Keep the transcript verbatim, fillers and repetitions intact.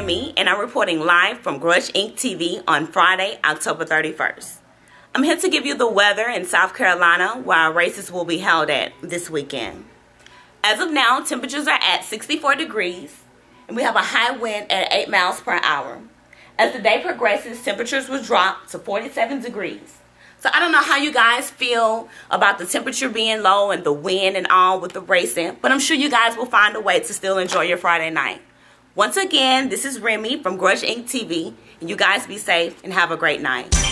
Remy, and I'm reporting live from Grudge Incorporated. T V on Friday, October thirty-first. I'm here to give you the weather in South Carolina where our races will be held at this weekend. As of now, temperatures are at sixty-four degrees, and we have a high wind at eight miles per hour. As the day progresses, temperatures will drop to forty-seven degrees. So I don't know how you guys feel about the temperature being low and the wind and all with the racing, but I'm sure you guys will find a way to still enjoy your Friday night. Once again, this is Remy from Grudge Incorporated. T V, and you guys be safe and have a great night.